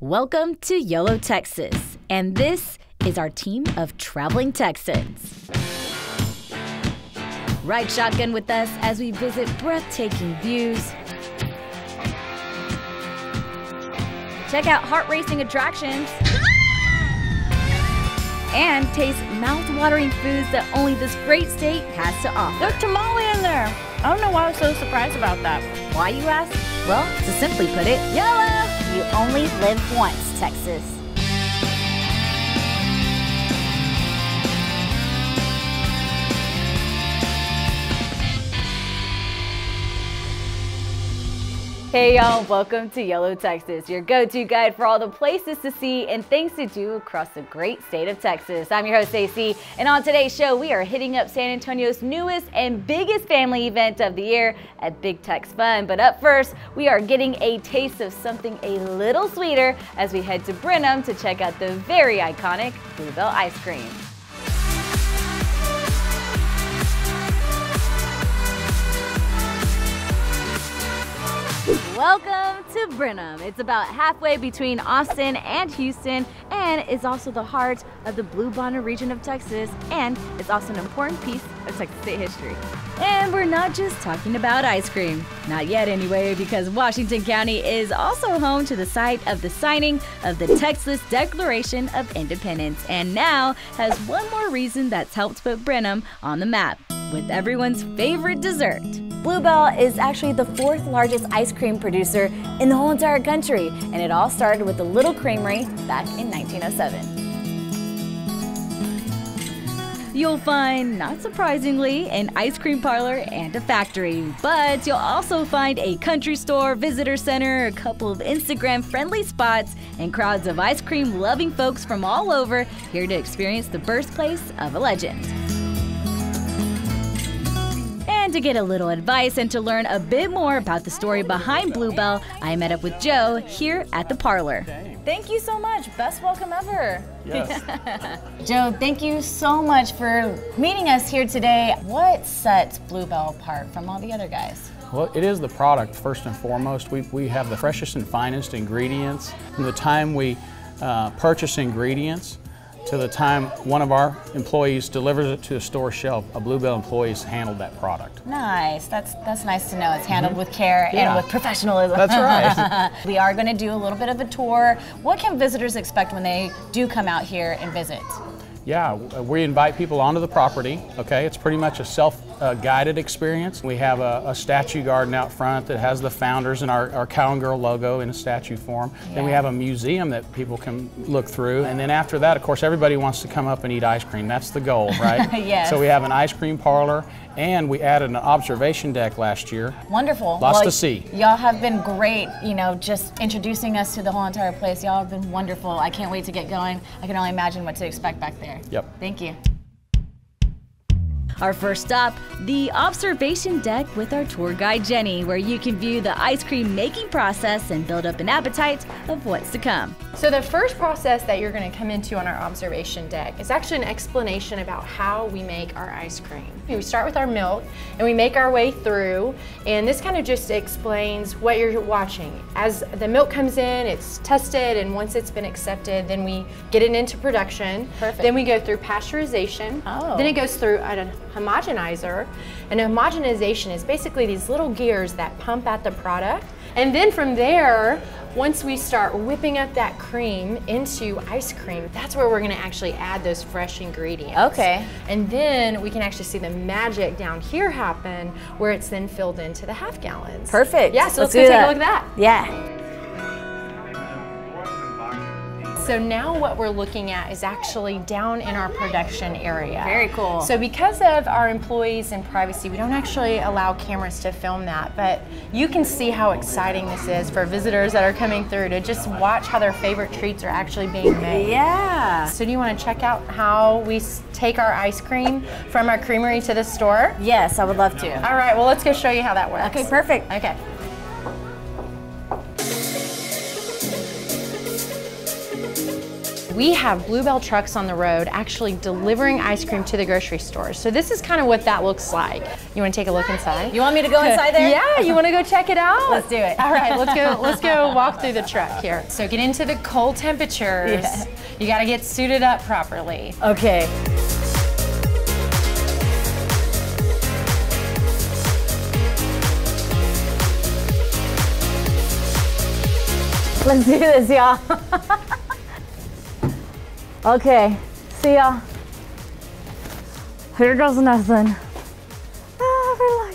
Welcome to YOLO Texas, and this is our team of traveling Texans. Ride shotgun with us as we visit breathtaking views, check out heart-racing attractions, and taste mouth-watering foods that only this great state has to offer. There's tamale in there. I don't know why I was so surprised about that. Why, you ask? Well, to simply put it, YOLO! You only live once, Texas. Hey y'all, welcome to YOLO Texas, your go-to guide for all the places to see and things to do across the great state of Texas. I'm your host, Stacey, and on today's show, we are hitting up San Antonio's newest and biggest family event of the year at Big Tex Fun. But up first, we are getting a taste of something a little sweeter as we head to Brenham to check out the very iconic Blue Bell ice cream. Welcome to Brenham. It's about halfway between Austin and Houston, and is also the heart of the Bluebonnet region of Texas, and it's also an important piece of Texas state history. And we're not just talking about ice cream. Not yet anyway, because Washington County is also home to the site of the signing of the Texas Declaration of Independence, and now has one more reason that's helped put Brenham on the map, with everyone's favorite dessert. Blue Bell is actually the fourth largest ice cream producer in the whole entire country, and it all started with the Little Creamery back in 1907. You'll find, not surprisingly, an ice cream parlor and a factory, but you'll also find a country store, visitor center, a couple of Instagram-friendly spots, and crowds of ice cream-loving folks from all over here to experience the birthplace of a legend. And to get a little advice and to learn a bit more about the story behind Blue Bell, I met up with Joe here at the parlor. Thank you so much. Best welcome ever. Yes. Joe, thank you so much for meeting us here today. What sets Blue Bell apart from all the other guys? Well, it is the product, first and foremost. We have the freshest and finest ingredients. From the time we purchase ingredients to the time one of our employees delivers it to a store shelf, a Blue Bell employee's handled that product. Nice, that's nice to know. It's handled with care and with professionalism. That's right. We are going to do a little bit of a tour. What can visitors expect when they do come out here and visit? Yeah, we invite people onto the property, okay? It's pretty much a self-guided experience. We have a statue garden out front that has the founders and our cow and girl logo in a statue form. Yeah. Then we have a museum that people can look through. And then after that, of course, everybody wants to come up and eat ice cream. That's the goal, right? Yes. So we have an ice cream parlor, and we added an observation deck last year. Wonderful. Lots to see. Y'all have been great, you know, just introducing us to the whole entire place. Y'all have been wonderful. I can't wait to get going. I can only imagine what to expect back there. Yep. Thank you. Our first stop, the observation deck with our tour guide Jenny, where you can view the ice cream making process and build up an appetite of what's to come. So the first process that you're going to come into on our observation deck is actually an explanation about how we make our ice cream. We start with our milk and we make our way through, and this kind of just explains what you're watching. As the milk comes in, it's tested, and once it's been accepted, then we get it into production. Perfect. Then we go through pasteurization. Oh. Then it goes through a homogenizer, and homogenization is basically these little gears that pump out the product. And then from there, once we start whipping up that cream into ice cream, that's where we're gonna actually add those fresh ingredients. Okay. And then we can actually see the magic down here happen, where it's then filled into the half gallons. Perfect. Yeah, so let's go take a look at that. Yeah. So now what we're looking at is actually down in our production area. Very cool. So because of our employees and privacy, we don't actually allow cameras to film that, but you can see how exciting this is for visitors that are coming through to just watch how their favorite treats are actually being made. Yeah. So do you want to check out how we take our ice cream from our creamery to the store? Yes, I would love to. All right, well, let's go show you how that works. Okay, perfect. Okay. we have Blue Bell trucks on the road actually delivering ice cream to the grocery store. So this is kind of what that looks like. You want to take a look inside? You want me to go inside there? Yeah, you want to go check it out? Let's do it. All right, let's go walk through the truck here. So get into the cold temperatures. Yeah. You got to get suited up properly. Okay. Let's do this, y'all. Okay, see y'all. Here goes nothing. Oh,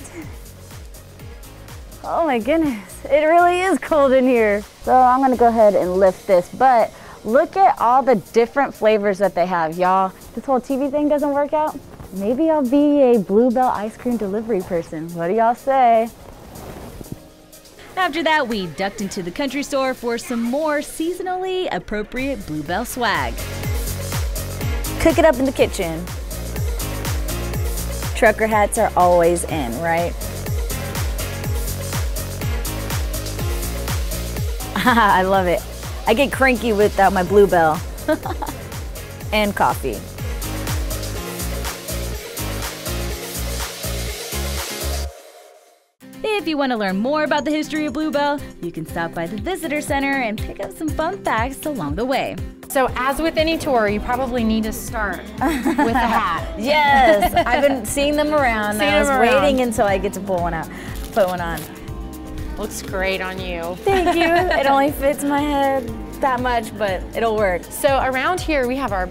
oh my goodness, it really is cold in here. So I'm gonna go ahead and lift this, but look at all the different flavors that they have, y'all. This whole TV thing doesn't work out. Maybe I'll be a Blue Bell ice cream delivery person. What do y'all say? After that, we ducked into the country store for some more seasonally appropriate Blue Bell swag. Cook it up in the kitchen. Trucker hats are always in, right? I love it. I get cranky without my Blue Bell and coffee. If you want to learn more about the history of Blue Bell, you can stop by the visitor center and pick up some fun facts along the way. So as with any tour, you probably need to start with a hat. Yes, I've been seeing them around. I was waiting until I get to pull one out, put one on. Looks great on you. Thank you. It only fits my head that much, but it'll work. So around here we have our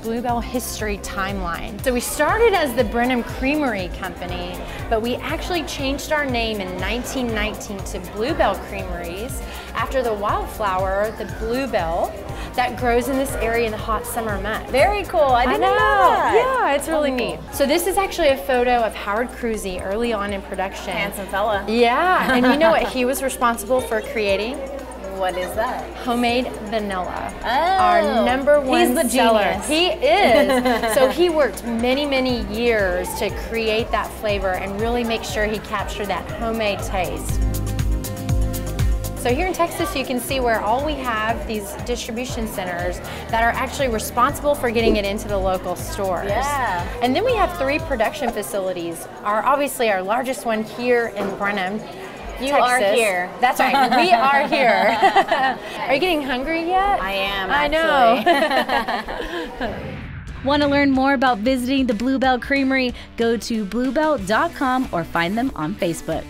Blue Bell history timeline. So we started as the Brenham Creamery company, but we actually changed our name in 1919 to Blue Bell Creameries after the wildflower, the Blue Bell, that grows in this area in the hot summer months. Very cool. I didn't know that. Yeah, it's really neat. So this is actually a photo of Howard Cruzy early on in production. Handsome fella. Yeah, and you know what he was responsible for creating? What is that? Homemade vanilla. Oh, our #1 he's the seller. Genius. He is. So he worked many, many years to create that flavor and really make sure he captured that homemade taste. So here in Texas, you can see where all we have these distribution centers that are actually responsible for getting it into the local stores. Yeah. And then we have 3 production facilities. Obviously our largest one here in Brenham. You are here. That's right. We are here. Are you getting hungry yet? I am. Actually. I know. Want to learn more about visiting the Blue Bell Creamery? Go to bluebell.com or find them on Facebook.